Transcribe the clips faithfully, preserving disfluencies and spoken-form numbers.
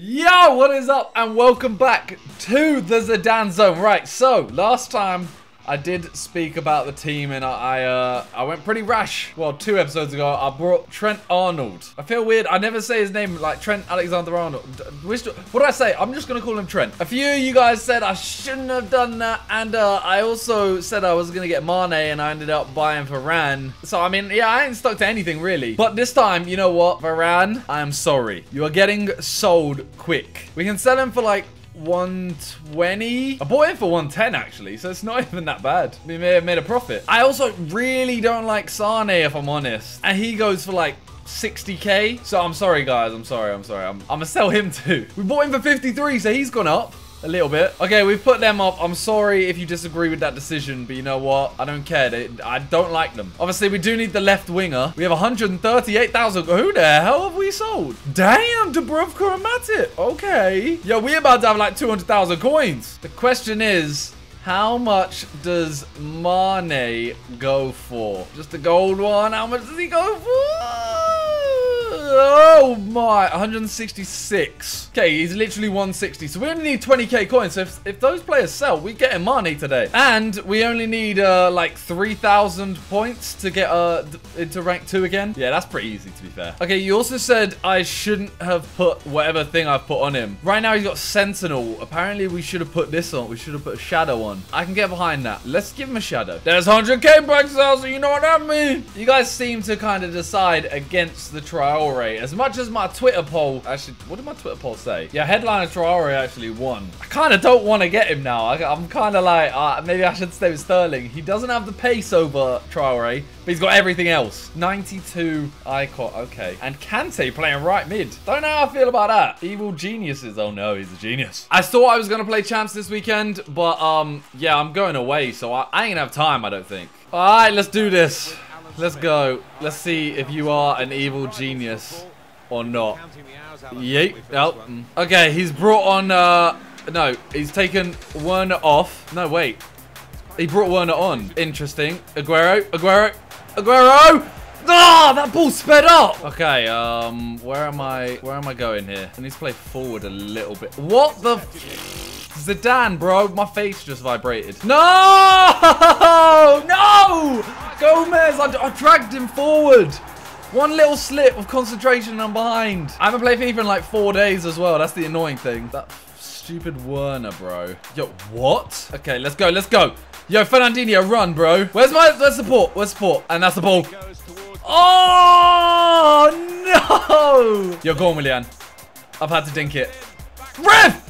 Yo, what is up and welcome back to the Zidane Zone. Right, so last time I did speak about the team and I I, uh, I went pretty rash. Well, two episodes ago, I brought Trent Arnold. I feel weird. I never say his name like Trent Alexander Arnold. What did I say? I'm just going to call him Trent. A few of you guys said I shouldn't have done that. And uh, I also said I was going to get Mane and I ended up buying Varane. So, I mean, yeah, I ain't stuck to anything really. But this time, you know what? Varane, I am sorry. You are getting sold quick. We can sell him for like one twenty. I bought him for one ten actually, so it's not even that bad. We may have made a profit. I also really don't like Sane, if I'm honest, and he goes for like sixty K. So I'm sorry guys, I'm sorry, I'm sorry. I'm, I'm gonna sell him too. We bought him for fifty-three, so he's gone up a little bit. Okay, we've put them up. I'm sorry if you disagree with that decision, but you know what? I don't care. They, I don't like them. Obviously, we do need the left winger. We have one hundred thirty-eight thousand. Who the hell have we sold? Damn, Dubrovka and Matic. Okay. Yo, we're about to have like two hundred thousand coins. The question is, how much does Mane go for? Just the gold one. How much does he go for? Oh my, one hundred sixty-six. Okay, he's literally one sixty. So we only need twenty K coins. So if, if those players sell, we get Mane today. And we only need uh, like three thousand points to get uh, into rank two again. Yeah, that's pretty easy to be fair. Okay, you also said I shouldn't have put whatever thing I've put on him. Right now he's got Sentinel. Apparently we should have put this on. We should have put a shadow on. I can get behind that. Let's give him a shadow. There's one hundred K back sales, so you know what that means. You guys seem to kind of decide against the Traoré. As much as my Twitter poll, actually, what did my Twitter poll say? Yeah, headliner Traoré actually won. I kind of don't want to get him now. I, I'm kind of like, uh, maybe I should stay with Sterling. He doesn't have the pace over Traoré, but he's got everything else. ninety-two icon, okay. And Kante playing right mid. Don't know how I feel about that. Evil geniuses. Oh no, he's a genius. I thought I was going to play champs this weekend, but um, yeah, I'm going away, so I, I ain't gonna have time, I don't think. All right, let's do this. Let's go. Let's see if you are an evil genius or not. Yep. Oh. Okay, he's brought on... Uh, no, he's taken Werner off. No, wait. He brought Werner on. Interesting. Aguero. Aguero. Aguero! Ah, that ball sped up. Okay, um, where am I? Where am I going here? I need to play forward a little bit. What the... F Zidane, bro. My face just vibrated. No! No! Gomez, I, I dragged him forward. One little slip of concentration and I'm behind. I haven't played FIFA in like four days as well. That's the annoying thing. That stupid Werner, bro. Yo, what? Okay, let's go, let's go. Yo, Fernandinho, run, bro. Where's my where's support? Where's support? And that's the ball. Oh, no! Yo, go on, Willian. I've had to dink it. Ref!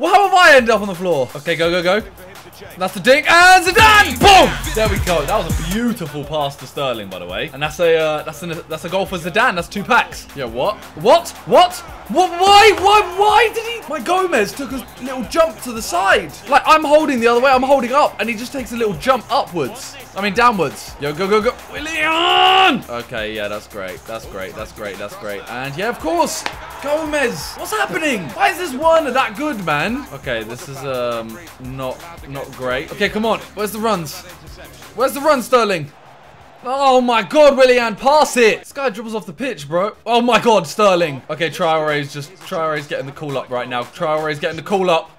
Well, how have I ended up on the floor? Okay, go, go, go. That's the dink. And Zidane! Boom! There we go. That was a beautiful pass to Sterling, by the way. And that's a uh, that's a, that's a goal for Zidane. That's two packs. Yeah, what? What? What? What? Why? Why? Why did he? My Gomez took a little jump to the side. Like, I'm holding the other way. I'm holding up. And he just takes a little jump upwards. I mean, downwards. Yo, go, go, go. Willian! Okay, yeah, that's great. That's great. That's great. That's great. And yeah, of course. Gomez. What's happening? Why is this Werner that good, man? Okay, this is um not... Not great. Okay, come on. Where's the runs? Where's the run, Sterling? Oh my God, Willian, pass it. This guy dribbles off the pitch, bro. Oh my God, Sterling. Okay, Traoré's just Traoré's getting the call up right now. Traoré's getting the call up.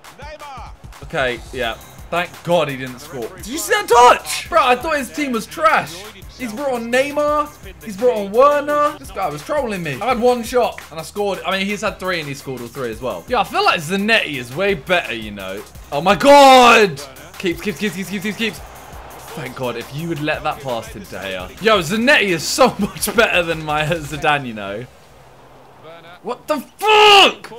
Okay, yeah. Thank God he didn't score. Did you see that touch? Bro, I thought his team was trash. He's brought on Neymar. He's brought on Werner. This guy was trolling me. I had one shot and I scored. I mean, he's had three and he scored all three as well. Yeah, I feel like Zanetti is way better, you know. Oh my God! Keeps, keeps, keeps, keeps, keeps, keeps. Thank God, if you would let that pass to De Gea. Yo, Zanetti is so much better than my Zidane, you know. What the fuck?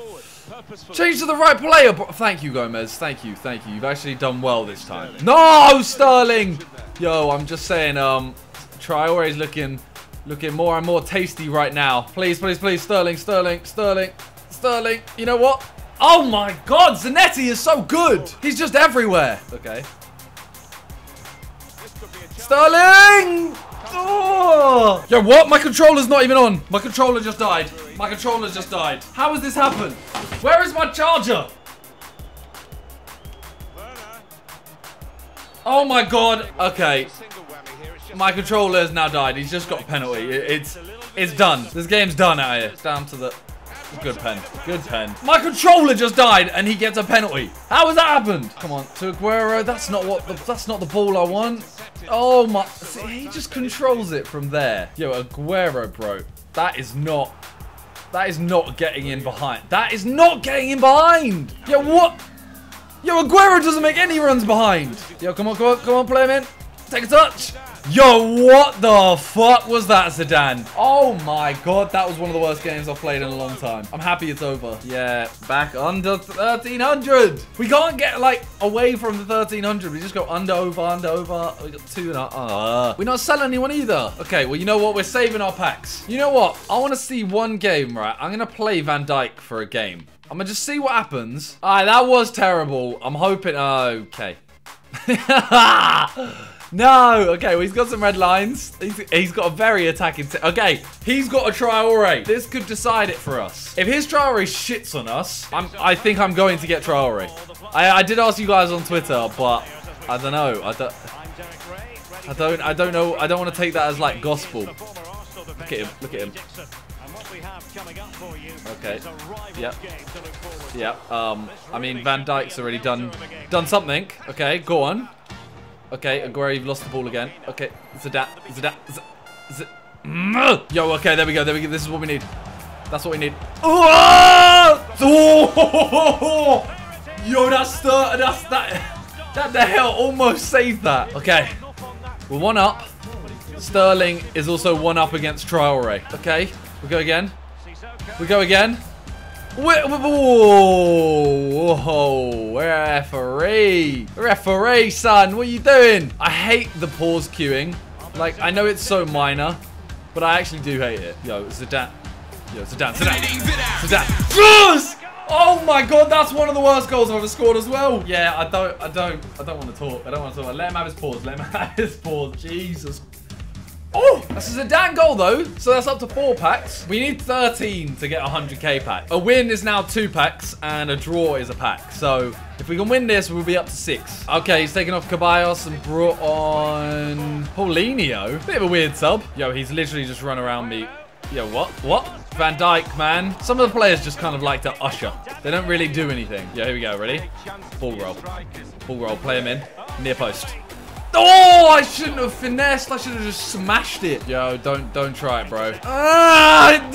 Change to the right player. Thank you, Gomez. Thank you, thank you. You've actually done well this time. No, Sterling. Yo, I'm just saying, um, Traoré's looking, looking more and more tasty right now. Please, please, please, Sterling, Sterling, Sterling, Sterling. You know what? Oh my God, Zanetti is so good. He's just everywhere. Okay. Sterling. Oh. Yo, what? My controller's not even on. My controller just died. My controller just died. How has this happened? Where is my charger? Oh my God. Okay. My controller has now died. He's just got a penalty. It's it's done. This game's done out here. Down to the Good pen. Good pen. My controller just died and he gets a penalty. How has that happened? Come on, to Aguero. That's not what. The, that's not the ball I want. Oh my! See, he just controls it from there. Yo, Aguero, bro. That is not. That is not getting in behind. That is not getting in behind. Yo, what? Yo, Aguero doesn't make any runs behind. Yo, come on, come on, come on, play him in. Take a touch. Yo, what the fuck was that, Zidane? Oh my god, that was one of the worst games I've played in a long time. I'm happy it's over. Yeah, back under thirteen hundred. We can't get, like, away from the thirteen hundred. We just go under, over, under, over. We got two and a... Uh. We're not selling anyone either. Okay, well, you know what? We're saving our packs. You know what? I want to see one game, right? I'm going to play Van Dijk for a game. I'm going to just see what happens. All right, that was terrible. I'm hoping... Uh, okay. No, okay, well, he's got some red lines. He's, he's got a very attacking... Okay, he's got a Traoré. This could decide it for us. If his Traoré shits on us, I'm, I think I'm going to get Traoré. I, I did ask you guys on Twitter, but I don't know. I don't, I don't, I don't know. I don't want to take that as, like, gospel. Look at him. Look at him. Okay. Yep. Yep. Um, I mean, Van Dijk's already done, done something. Okay, go on. Okay, Aguero, you've lost the ball again. Okay, Zidane, Zidane, Zidane. Yo, okay, there we go, there we go. This is what we need. That's what we need. Oh! Yo, that's the, that's that. That the hell almost saved that. Okay, we're one up. Sterling is also one up against Traoré. Okay, we go again. We go again. Whoa, whoa, referee. Referee, son, what are you doing? I hate the pause queuing. Like, I know it's so minor, but I actually do hate it. Yo, Zidane. Yo, Zidane, Zidane, Zidane. Oh my god, that's one of the worst goals I've ever scored as well. Yeah, I don't, I don't, I don't want to talk. I don't want to talk. Let him have his pause. Let him have his pause. Jesus Christ. Oh, that's a Zidane goal, though. So that's up to four packs. We need thirteen to get a one hundred K pack. A win is now two packs, and a draw is a pack. So if we can win this, we'll be up to six. Okay, he's taken off Caballos and brought on Paulinho. Bit of a weird sub. Yo, he's literally just run around me. Yo, what? What? Van Dijk, man. Some of the players just kind of like to usher. They don't really do anything. Yeah, here we go. Ready? Ball roll. Ball roll. Play him in. Near post. Oh, I shouldn't have finessed. I should have just smashed it. Yo, don't don't try it, bro. Ah,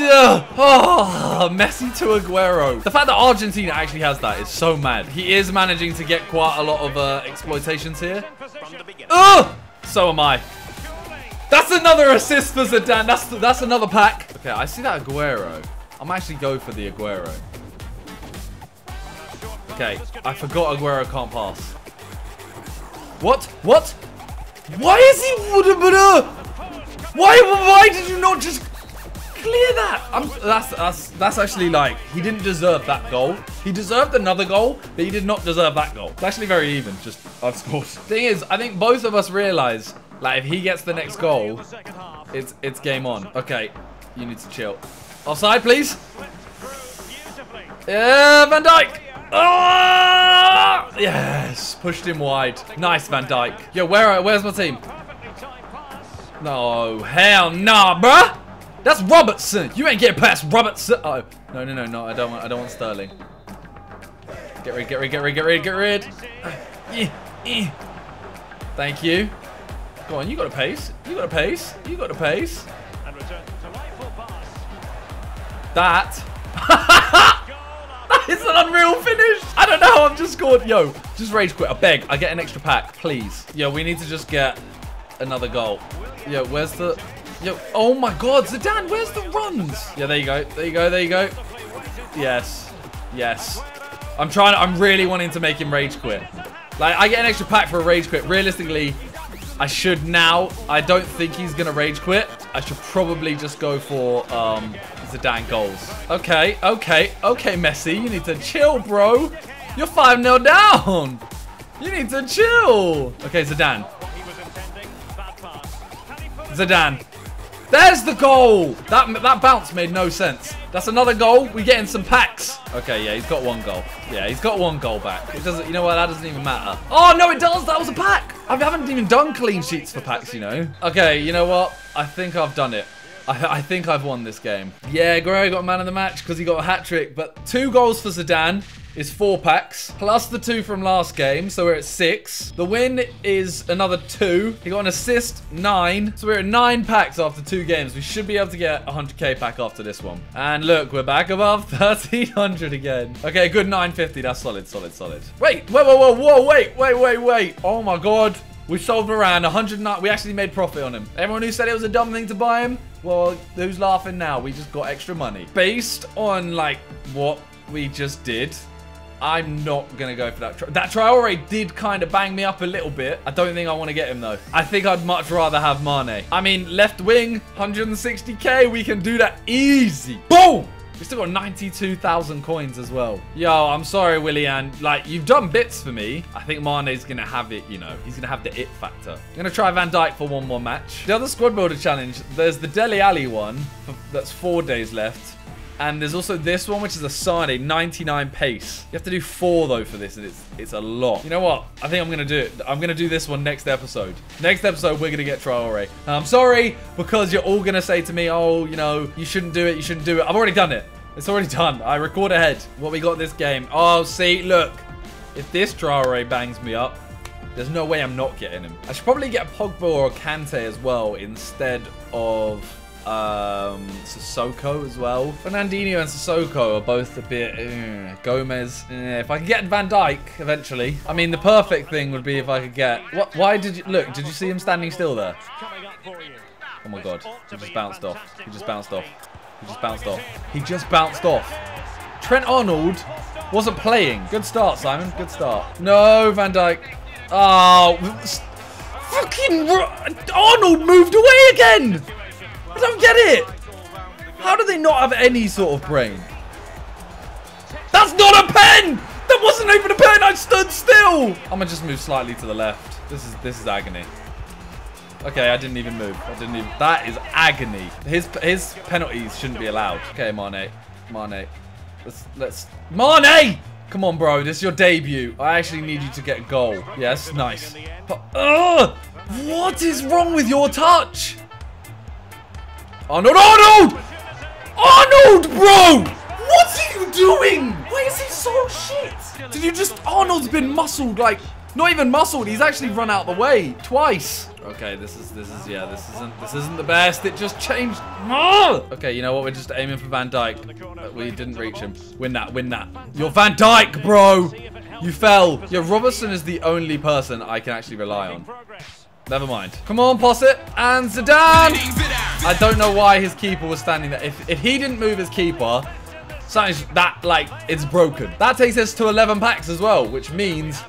oh, Messi to Aguero. The fact that Argentina actually has that is so mad. He is managing to get quite a lot of uh, exploitations here. Oh, so am I. That's another assist for Zidane. That's, that's another pack. Okay, I see that Aguero. I'm actually going for the Aguero. Okay, I forgot Aguero can't pass. What? What? Why is he... Why Why did you not just clear that? I'm, that's, that's, that's actually like... He didn't deserve that goal. He deserved another goal, but he did not deserve that goal. It's actually very even. Just, I've scored. Thing is, I think both of us realise, like, if he gets the next goal, it's, it's game on. Okay, you need to chill. Offside, please. Yeah, Van Dijk. Oh! Yes, pushed him wide. Nice, Van Dijk. Yo, where? Where's my team? No, hell nah, bruh. That's Robertson. You ain't getting past Robertson. Uh oh, no, no, no, no. I don't want. I don't want Sterling. Get rid. Get rid. Get rid. Get rid. Get rid. Thank you. Go on. You got a pace. You got a pace. You got a pace. That. It's an unreal finish. I don't know. I've just scored. Yo, just rage quit. I beg. I get an extra pack, please. Yo, we need to just get another goal. Yo, where's the... Yo, oh my God. Zidane, where's the runs? Yeah, there you go. There you go. There you go. Yes. Yes. I'm trying. I'm really wanting to make him rage quit. Like, I get an extra pack for a rage quit. Realistically, I should now. I don't think he's going to rage quit. I should probably just go for... um. Zidane goals. Okay, okay, okay, Messi. You need to chill, bro. You're five nil down. You need to chill. Okay, Zidane. Zidane. There's the goal. That, that bounce made no sense. That's another goal. We're getting some packs. Okay, yeah, he's got one goal. Yeah, he's got one goal back. It doesn't, you know what? That doesn't even matter. Oh, no, it does. That was a pack. I haven't even done clean sheets for packs, you know. Okay, you know what? I think I've done it. I, I think I've won this game. Yeah, Aguero got man of the match because he got a hat-trick, but two goals for Zidane is four packs, plus the two from last game, so we're at six. The win is another two. He got an assist, nine. So we're at nine packs after two games. We should be able to get a one hundred K pack after this one. And look, we're back above thirteen hundred again. Okay, good nine fifty. That's solid, solid, solid. Wait, whoa, whoa, whoa, whoa, wait, wait, wait, wait. Oh my God. We sold Varane, one hundred nine. We actually made profit on him. Everyone who said it was a dumb thing to buy him, well, who's laughing now? We just got extra money. Based on, like, what we just did, I'm not going to go for that. Tra that Traoré did kind of bang me up a little bit. I don't think I want to get him, though. I think I'd much rather have Mane. I mean, left wing, one hundred sixty K. We can do that easy. Boom! We still got ninety-two thousand coins as well. Yo, I'm sorry, Willian. Like, you've done bits for me. I think Mane's going to have it, you know. He's going to have the it factor. I'm going to try Van Dijk for one more match. The other squad builder challenge, there's the Dele Alli one. That's four days left. And there's also this one, which is a Sane, ninety-nine pace. You have to do four, though, for this, and it's it's a lot. You know what? I think I'm going to do it. I'm going to do this one next episode. Next episode, we're going to get Traoré. And I'm sorry, because you're all going to say to me, oh, you know, you shouldn't do it, you shouldn't do it. I've already done it. It's already done. I record ahead what we got this game. Oh, see, look. If this Traoré bangs me up, there's no way I'm not getting him. I should probably get Pogba or Kante as well instead of... Um, Sissoko as well. Fernandinho and Sissoko are both a bit... Uh, Gomez. Uh, if I can get Van Dijk eventually. I mean, the perfect thing would be if I could get... What? Why did you... Look, did you see him standing still there? Oh my God. He just bounced off. He just bounced off. He just bounced off. He just bounced off. Trent Arnold wasn't playing. Good start, Simon. Good start. No, Van Dijk. Oh. Fucking... Arnold moved away again! I don't get it. How do they not have any sort of brain? That's not a pen. That wasn't even a pen. I stood still. I'm gonna just move slightly to the left. This is this is agony. Okay, I didn't even move. I didn't even. That is agony. His his penalties shouldn't be allowed. Okay, Mane, Mane. Let's let's Mane. Come on, bro. This is your debut. I actually need you to get a goal. Yes, nice. But, uh, what is wrong with your touch? Arnold, Arnold! Arnold, bro! What are you doing? Why is he so shit? Did you just... Arnold's been muscled, like... Not even muscled, he's actually run out the way. Twice. Okay, this is... This is... Yeah, this isn't... This isn't the best. It just changed. Okay, you know what? We're just aiming for Van Dijk. We didn't reach him. Win that, win that. You're Van Dijk, bro! You fell. Yeah, Robertson is the only person I can actually rely on. Never mind. Come on, Posset. And Zidane! I don't know why his keeper was standing there. If, if he didn't move his keeper, something's that, like, it's broken. That takes us to eleven packs as well, which means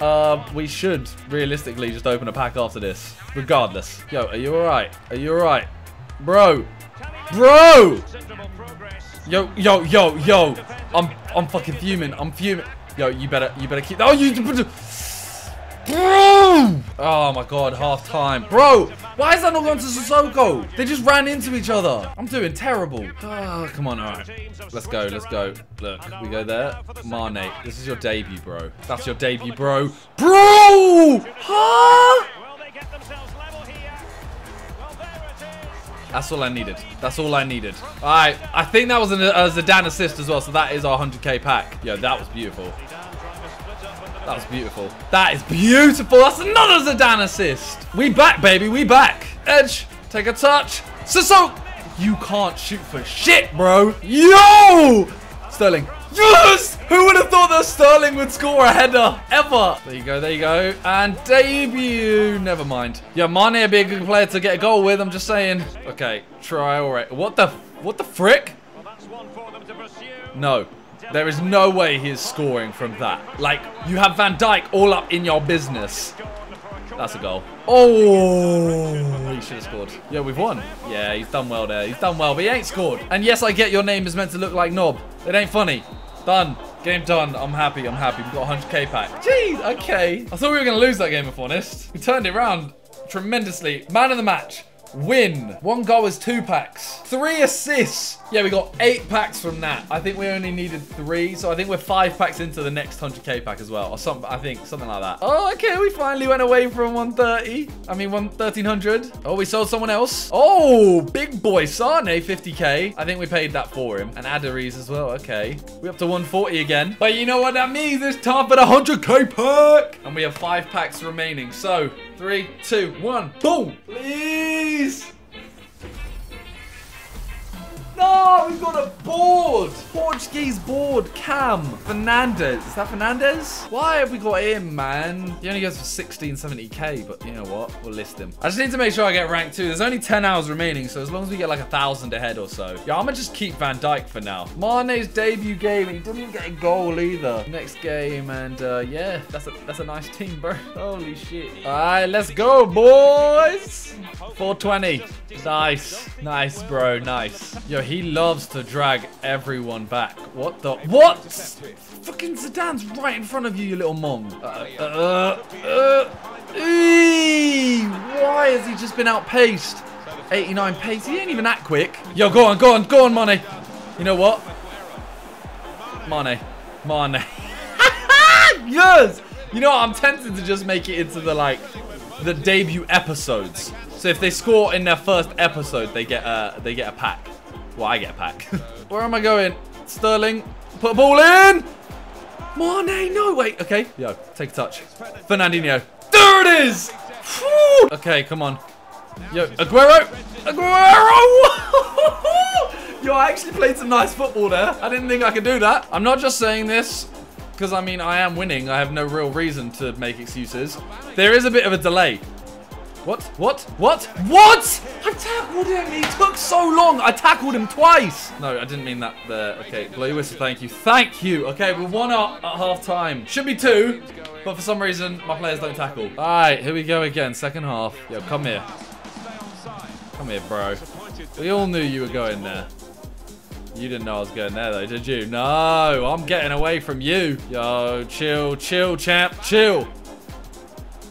uh, we should realistically just open a pack after this, regardless. Yo, are you all right? Are you all right? Bro. Bro! Yo, yo, yo, yo. I'm, I'm fucking fuming. I'm fuming. Yo, you better, you better keep... Oh, you... Bro! Oh my God, half time. Bro, why is that not going to Sissoko? They just ran into each other. I'm doing terrible. Oh, come on, all right. Let's go, let's go. Look, we go there. Mane, this is your debut, bro. That's your debut, bro. Bro! Huh? That's all I needed. That's all I needed. All right, I think that was a Zidane assist as well, so that is our one hundred K pack. Yo, that was beautiful. That was beautiful. That is beautiful. That's another Zidane assist. We back, baby. We back. Edge. Take a touch. Sissoko. You can't shoot for shit, bro. Yo! Sterling. Yes! Who would have thought that Sterling would score a header? Ever. There you go. There you go. And debut. Never mind. Yeah, Mane would be a good player to get a goal with. I'm just saying. Okay. Traoré. What the... What the frick? No. There is no way he is scoring from that. Like, you have Van Dijk all up in your business. That's a goal. Oh, he should have scored. Yeah, we've won. Yeah, he's done well there. He's done well, but he ain't scored. And yes, I get your name is meant to look like Nob. It ain't funny. Done. Game done. I'm happy. I'm happy. We've got one hundred K pack. Jeez, okay. I thought we were going to lose that game, if honest. We turned it around tremendously. Man of the match. win. One goal is two packs. Three assists. Yeah, we got eight packs from that. I think we only needed three. So I think we're five packs into the next one hundred K pack as well. Or something, I think, something like that. Oh, okay. We finally went away from one thirty. I mean, one thirteen hundred. Oh, we sold someone else. Oh, big boy Sane, fifty K. I think we paid that for him. And Adderies as well. Okay. We're up to one forty again. But you know what that means? It's time for the one hundred K pack. And we have five packs remaining. So three, two, one. Boom. Please. No, we've got a board. Portuguese board. Cam. Fernandez. Is that Fernandez? Why have we got him, man? He only goes for sixteen, seventy K, but you know what? We'll list him. I just need to make sure I get rank two. There's only ten hours remaining, so as long as we get like a thousand ahead or so. Yeah, I'm going to just keep Van Dijk for now. Mane's debut game, and he didn't even get a goal either. Next game, and uh, yeah, that's a, that's a nice team, bro. Holy shit. All right, let's go, boys. four twenty. Nice. Nice, bro. Nice. Yo, he loves to drag everyone back. What the? What? Fucking Zidane's right in front of you, you little mong. Uh, uh, uh, ee, why has he just been outpaced? eighty-nine pace. He ain't even that quick. Yo, go on, go on, go on, Mane. You know what? Mane. Mane. Yes! You know what? I'm tempted to just make it into the, like, the debut episodes. So if they score in their first episode, they get a, they get a pack. Well, I get a pack. Where am I going? Sterling. Put a ball in. Mane. No, wait. Okay. Yo, take a touch. Fernandinho. There it is. Woo! Okay, come on. Yo, Aguero. Aguero. Yo, I actually played some nice football there. I didn't think I could do that. I'm not just saying this because, I mean, I am winning. I have no real reason to make excuses. There is a bit of a delay. What? What? What? What? I tackled him. He took so long. I tackled him twice. No, I didn't mean that there. Okay, blue whistle. Thank you. Thank you. Okay, we're one up at half time. Should be two, but for some reason, my players don't tackle. All right, here we go again. Second half. Yo, come here. Come here, bro. We all knew you were going there. You didn't know I was going there, though, did you? No, I'm getting away from you. Yo, chill, chill, champ. Chill.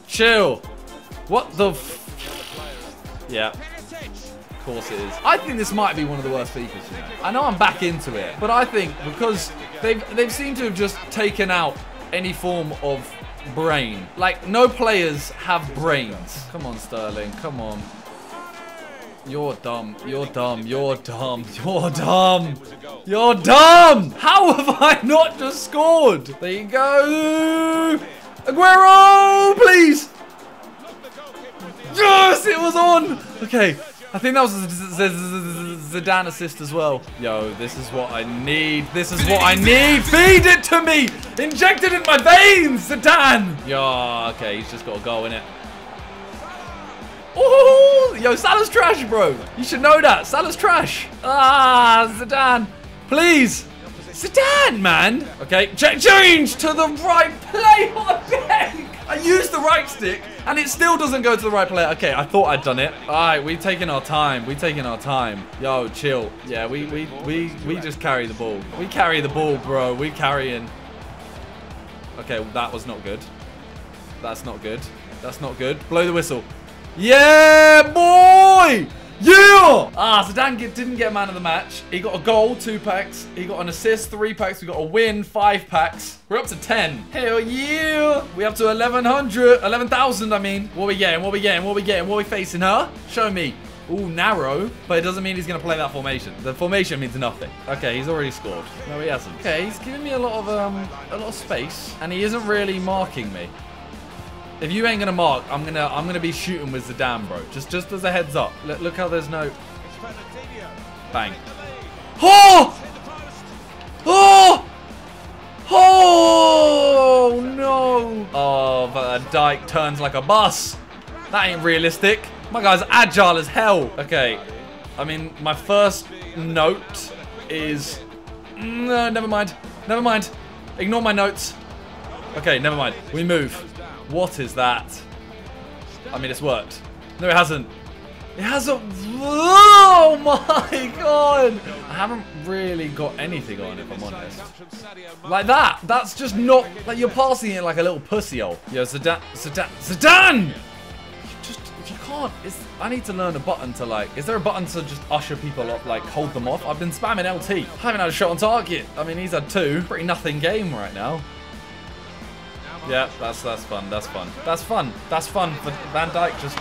Chill. What the f... Yeah. Of course it is. I think this might be one of the worst FIFAs, you know. I know I'm back into it, but I think because they've, they've seemed to have just taken out any form of brain. Like, no players have brains. Come on, Sterling. Come on. You're dumb. You're dumb. You're dumb. You're dumb. You're dumb. How have I not just scored? There you go. Aguero, please. Yes, it was on. Okay, I think that was a Zidane assist as well. Yo, this is what I need. This is what I need. Feed it to me. Inject it in my veins, Zidane. Yo, okay, he's just got a goal, innit? Oh, yo, Salah's trash, bro. You should know that. Salah's trash. Ah, Zidane. Please. Zidane, man. Okay, change to the right play on deck. I used the right stick, and it still doesn't go to the right player. Okay, I thought I'd done it. All right, we've taken our time. We've taken our time. Yo, chill. Yeah, we we we we just carry the ball. We carry the ball, bro. We carrying. Okay, that was not good. That's not good. That's not good. Blow the whistle. Yeah, boy. Yeah! Ah, Zidane didn't get man of the match. He got a goal, two packs. He got an assist, three packs. We got a win, five packs. We're up to ten. Hell yeah! We're up to eleven hundred. eleven thousand, I mean. What we getting? What we getting? What we getting? What we facing, huh? Show me. Ooh, narrow. But it doesn't mean he's going to play that formation. The formation means nothing. Okay, he's already scored. No, he hasn't. Okay, he's giving me a lot of, um, a lot of space. And he isn't really marking me. If you ain't gonna mark, I'm gonna I'm gonna be shooting with Zidane, bro. Just just as a heads up. Look, look how there's no bang. Oh! Oh! Oh no! Oh, but a Dijk turns like a bus. That ain't realistic. My guy's agile as hell. Okay. I mean, my first note is no. Never mind. Never mind. Ignore my notes. Okay, never mind. We move. What is that? I mean, it's worked. No, it hasn't. It hasn't. Oh, my God. I haven't really got anything on, if I'm honest. Like that. That's just not. Like, you're passing it like a little pussy hole. Yo, Zidane. Zidane. Zidane! You just. You can't. It's, I need to learn a button to like... Is there a button to just usher people up, like hold them off? I've been spamming L T. I haven't had a shot on target. I mean, he's had two. Pretty nothing game right now. Yeah, that's that's fun. That's fun. That's fun. That's fun. But Van Dijk just...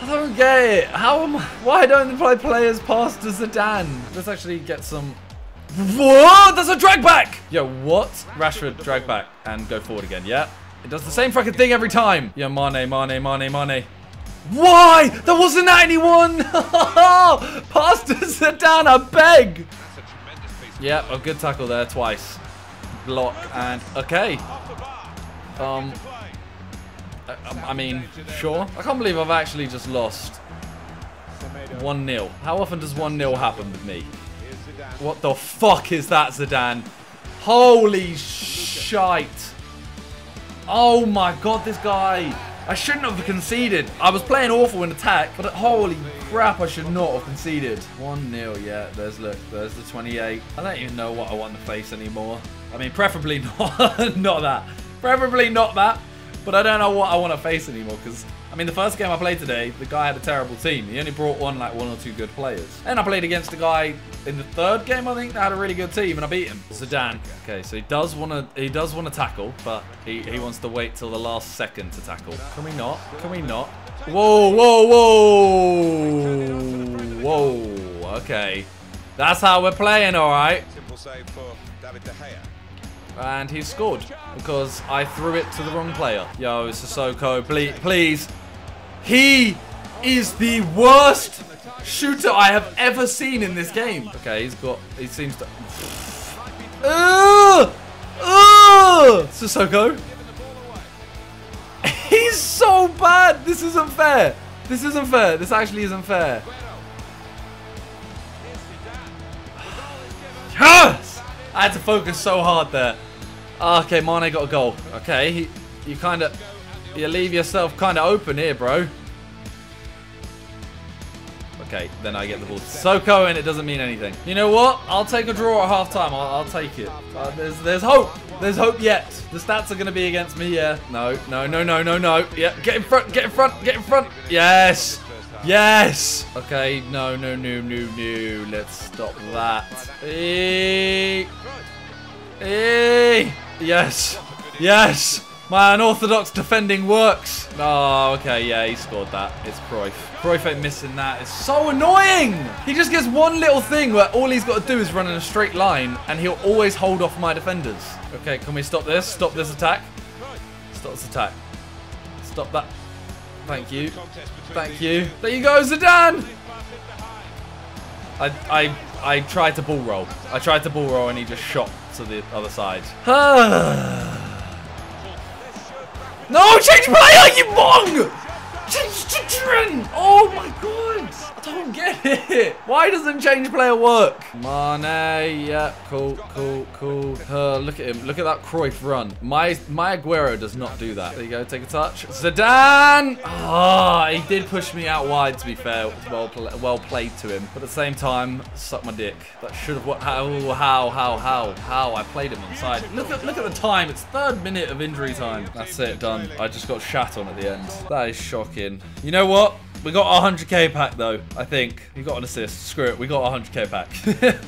I don't get it. How am I... Why don't my players pass to Zidane? Let's actually get some... Whoa! That's a drag back! Yo, what? Rashford, drag back and go forward again, yeah? It does the same fucking thing every time. Yeah, Mane, Mane, Mane, Mane. Why? There wasn't anyone! Pass to Zidane, I beg! Yeah, a good tackle there twice. Block and... Okay. Um... I mean, sure. I can't believe I've actually just lost one nil. How often does one nil happen with me? What the fuck is that, Zidane? Holy shite. Oh my god, this guy. I shouldn't have conceded. I was playing awful in attack, but holy crap, I should not have conceded. one nil, yeah. There's, look, there's the twenty-eight. I don't even know what I want to face anymore. I mean, preferably not, not that. Preferably not that. But I don't know what I want to face anymore because, I mean, the first game I played today, the guy had a terrible team. He only brought on, like, one or two good players. And I played against a guy in the third game, I think, that had a really good team, and I beat him. Zidane. Okay, so he does want to he does want to tackle, but he, he wants to wait till the last second to tackle. Can we not? Can we not? Whoa, whoa, whoa. Whoa, okay. That's how we're playing, all right. Simple save for David De Gea. And he scored because I threw it to the wrong player. Yo, Sissoko, please, please. He is the worst shooter I have ever seen in this game. Okay, he's got, he seems to... Uh, uh, Sissoko. He's so bad. This isn't fair. This isn't fair. This actually isn't fair. Yes! I had to focus so hard there. Okay, Mane got a goal. Okay, he, you kind of, you leave yourself kind of open here, bro. Okay, then I get the ball to Sissoko and it doesn't mean anything. You know what? I'll take a draw at halftime. I'll, I'll take it. Uh, there's, there's hope. There's hope yet. The stats are going to be against me, yeah. No, no, no, no, no, no. Yeah, get in front, get in front, get in front. Yes. Yes! Okay, no, no, no, no, no. Let's stop that. Eee. Eee. Yes. Yes. My unorthodox defending works. Oh, okay, yeah, he scored that. It's Cruyff. Cruyff ain't missing that. It's so annoying. He just gets one little thing where all he's got to do is run in a straight line, and he'll always hold off my defenders. Okay, can we stop this? Stop this attack. Stop this attack. Stop that. Thank you. Thank you. There you go, Zidane! I I I tried to ball roll. I tried to ball roll and he just shot to the other side. No, change player, you bong! Change to Trent! Oh my god! I don't get it! Why doesn't change player work? Mane, yeah, cool, cool, cool. Uh, look at him, look at that Cruyff run. My my Aguero does not do that. There you go, take a touch. Zidane! Ah, oh, he did push me out wide, to be fair. Well, well played to him. But at the same time, suck my dick. That should have worked. How, how, how, how, how I played him inside. Look at, look at the time. It's third minute of injury time. That's it, done. I just got shat on at the end. That is shocking. In. You know what? We got our one hundred K pack though, I think. We got an assist. Screw it. We got our one hundred K pack.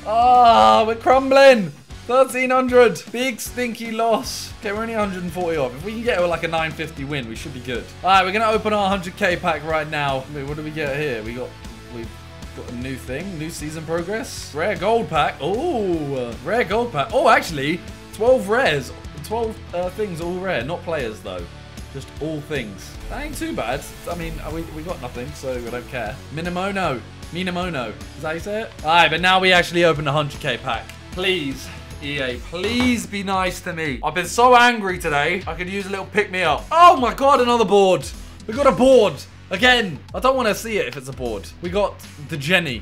Ah, oh, we're crumbling. thirteen hundred. Big stinky loss. Okay, we're only one hundred forty off. If we can get like a nine fifty win, we should be good. All right, we're going to open our one hundred K pack right now. Wait, what do we get here? We got... We've got a new thing. New season progress. Rare gold pack. Oh, rare gold pack. Oh, actually, twelve rares. twelve uh, things all rare. Not players though. Just all things. That ain't too bad. I mean, we, we got nothing, so I don't care. Minamono. Minamono. Is that how you say it? All right, but now we actually open a one hundred K pack. Please, E A, please be nice to me. I've been so angry today. I could use a little pick-me-up. Oh, my God, another board. We got a board. Again. I don't want to see it if it's a board. We got the Jenny.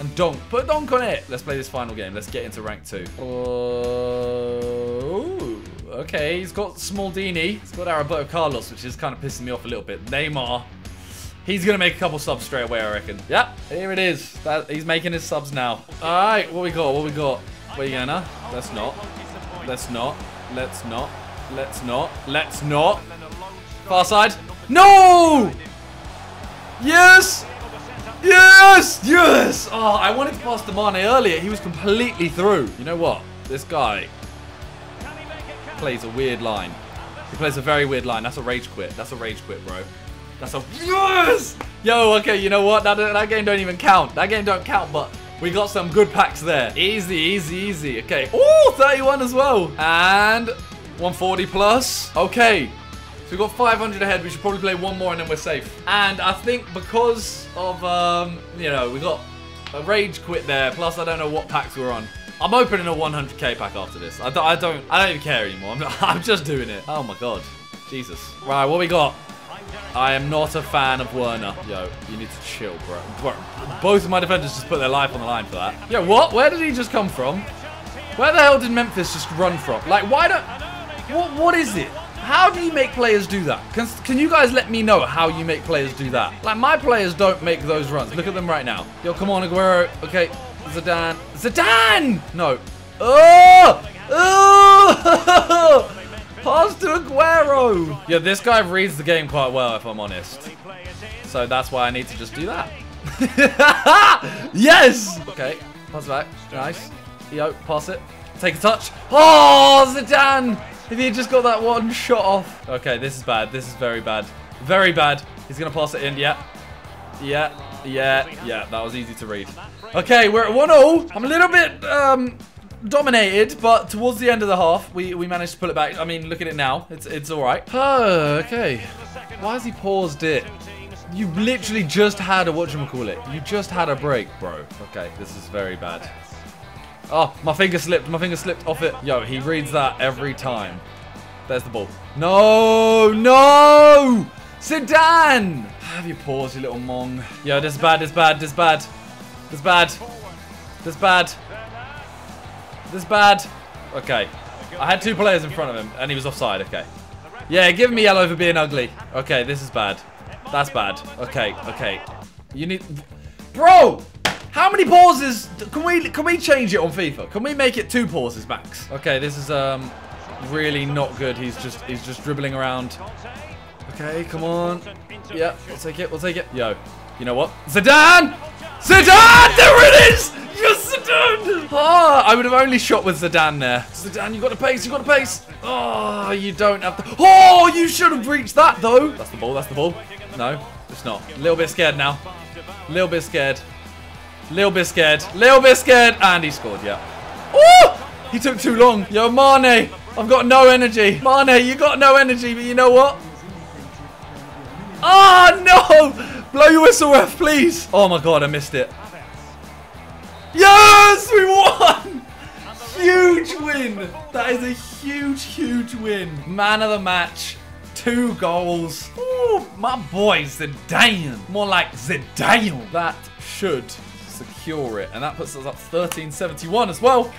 And Donk. Put a Donk on it. Let's play this final game. Let's get into rank two. Oh... Okay, he's got Smaldini. He's got Araujo, Carlos, which is kind of pissing me off a little bit. Neymar. He's going to make a couple subs straight away, I reckon. Yep, here it is. That, he's making his subs now. All right, what we got? What we got? Where are you going, huh? Let's not. Let's not. Let's not. Let's not. Let's not. Far side. No! Yes! Yes! Yes! Oh, I wanted to pass to Mane earlier. He was completely through. You know what? This guy plays a weird line. He plays a very weird line. That's a rage quit. That's a rage quit, bro. That's a... Yes! Yo, okay, you know what? That, that game don't even count. That game don't count, but we got some good packs there. Easy, easy, easy. Okay. Ooh, thirty-one as well. And one forty plus. Okay. So we've got five hundred ahead. We should probably play one more and then we're safe. And I think because of, um, you know, we got a rage quit there. Plus, I don't know what packs we're on. I'm opening a one hundred K pack after this. I don't, I don't, I don't even care anymore. I'm, not, I'm just doing it. Oh, my God. Jesus. Right, what we got? I am not a fan of Werner. Yo, you need to chill, bro. bro. Both of my defenders just put their life on the line for that. Yo, what? Where did he just come from? Where the hell did Memphis just run from? Like, why don't... What? What is it? How do you make players do that? Can, can you guys let me know how you make players do that? Like, my players don't make those runs. Look at them right now. Yo, come on, Aguero. Okay. Zidane. Zidane! No. Oh! Oh! Pass to Aguero! Yeah, this guy reads the game quite well, if I'm honest. So that's why I need to just do that. Yes! Okay. Pass back. Nice. Yo, pass it. Take a touch. Oh, Zidane! If he had just got that one shot off. Okay, this is bad. This is very bad. Very bad. He's going to pass it in. Yeah. Yeah. Yeah, yeah, that was easy to read. Okay, we're at one nil. I'm a little bit um, dominated, but towards the end of the half, we, we managed to pull it back. I mean, look at it now. It's it's all right. Oh, okay. Why has he paused it? You literally just had a whatchamacallit. You just had a break, bro. Okay, this is very bad. Oh, my finger slipped. My finger slipped off it. Yo, he reads that every time. There's the ball. No, no! Zidane! Have you paused, you little mong? Yo, this is bad, this is bad, this is bad. This is bad. This is bad. This is bad. Okay. I had two players in front of him, and he was offside, okay. Yeah, give me yellow for being ugly. Okay, this is bad. That's bad. Okay, okay. You need... Bro! How many pauses? Can we can we change it on FIFA? Can we make it two pauses, max? Okay, this is um really not good. He's just he's just dribbling around. Okay, come on. Yeah, we'll take it, we'll take it. Yo, you know what? Zidane! Zidane! There it is! Yes, Zidane! Ah, I would have only shot with Zidane there. Zidane, you got the pace, you got the pace. Oh, you don't have the... Oh, you should have reached that, though. That's the ball, that's the ball. No, it's not. A little bit scared now. A little bit scared. A little bit scared. A little bit scared. And he scored, yeah. Oh! He took too long. Yo, Mane, I've got no energy. Mane, you got no energy, but you know what? Oh, no! Blow your whistle, ref, please. Oh, my God, I missed it. Yes, we won! Huge win. That is a huge, huge win. Man of the match. Two goals. Oh, my boy, Zidane. More like Zidane. That should secure it. And that puts us up thirteen seventy-one as well.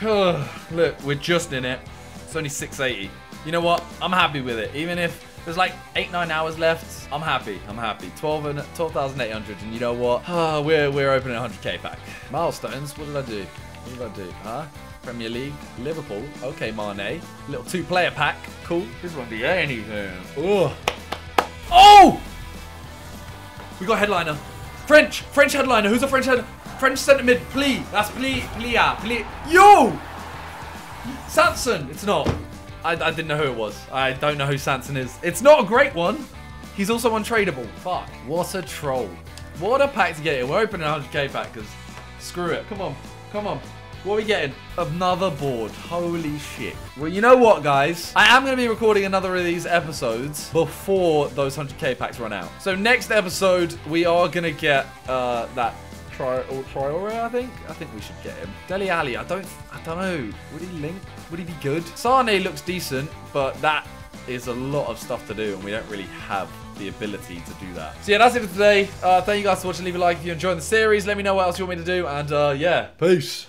Look, we're just in it. It's only six eighty. You know what? I'm happy with it. Even if... There's like eight, nine hours left. I'm happy. I'm happy. twelve thousand eight hundred. And you know what? Oh, we're, we're opening a one hundred K pack. Milestones. What did I do? What did I do? Huh? Premier League. Liverpool. Okay, Mane. Little two-player pack. Cool. This won't be anything. Oh! Oh! We got headliner. French. French headliner. Who's a French headliner? French centre mid. Please. That's please. Please. Yo! Sanson. It's not. I, I didn't know who it was. I don't know who Sanson is. It's not a great one. He's also untradeable. Fuck. What a troll. What a pack to get here. We're opening one hundred K pack because screw it. Come on. Come on. What are we getting? Another board. Holy shit. Well, you know what, guys? I am going to be recording another of these episodes before those one hundred K packs run out. So next episode, we are going to get uh, that... Traoré, I think. I think we should get him. Dele Alli, I don't, I don't know. Would he link? Would he be good? Sane looks decent, but that is a lot of stuff to do, and we don't really have the ability to do that. So yeah, that's it for today. Uh, thank you guys for watching. Leave a like if you're enjoying the series. Let me know what else you want me to do, and uh, yeah, peace.